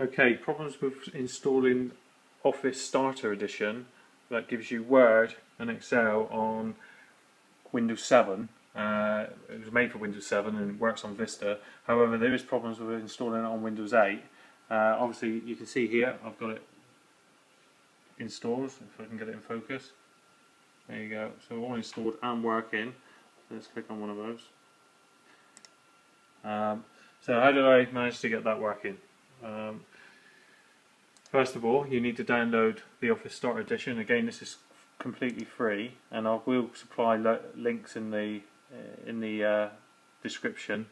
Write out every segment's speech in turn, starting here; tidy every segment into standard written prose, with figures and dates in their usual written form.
Okay, problems with installing Office Starter Edition that gives you Word and Excel on Windows 7. It was made for Windows 7 and it works on Vista. However, there is problems with installing it on Windows 8. Obviously, you can see here I've got it installed. If I can get it in focus, there you go. So all installed and working. So let's click on one of those. So how did I manage to get that working? First of all, you need to download the Office Starter Edition. Again, this is completely free, and I will supply links in the description.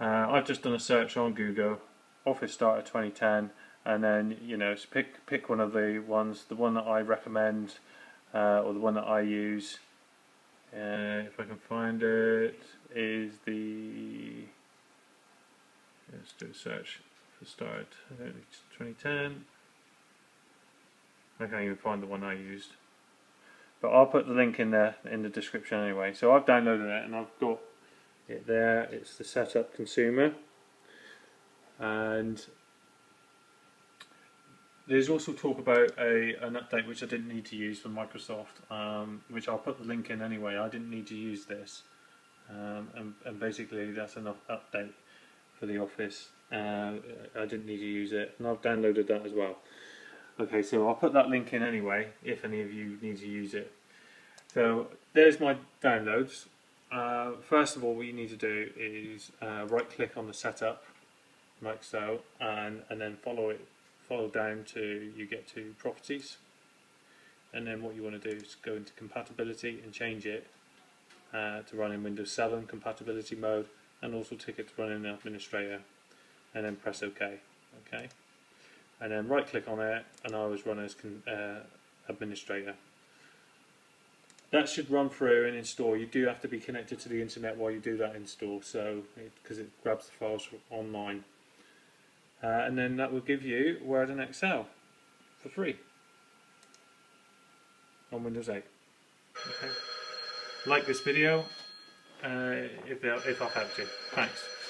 I've just done a search on Google, Office Starter 2010, and then so pick one of the ones, the one that I recommend or the one that I use. If I can find it, is the. Let's do a search for Start 2010. I can't even find the one I used, but I'll put the link in there in the description anyway. So I've downloaded it and I've got it there. It's the setup consumer, and there's also talk about an update which I didn't need to use from Microsoft, which I'll put the link in anyway. I didn't need to use this, and basically that's enough update for the Office. I didn't need to use it, and I've downloaded that as well. Okay, so I'll put that link in anyway if any of you need to use it. So there's my downloads. First of all, what you need to do is right click on the setup like so, and then follow down to you get to properties, and then what you want to do is go into compatibility and change it to run in Windows 7 compatibility mode, and also tick it to run in the administrator, and then press OK. Okay, and then right click on it, and I always run as administrator. That should run through and install. You do have to be connected to the internet while you do that install, so because it grabs the files from online, and then that will give you Word and Excel for free on Windows 8. Okay. Like this video. If I've helped you. Thanks.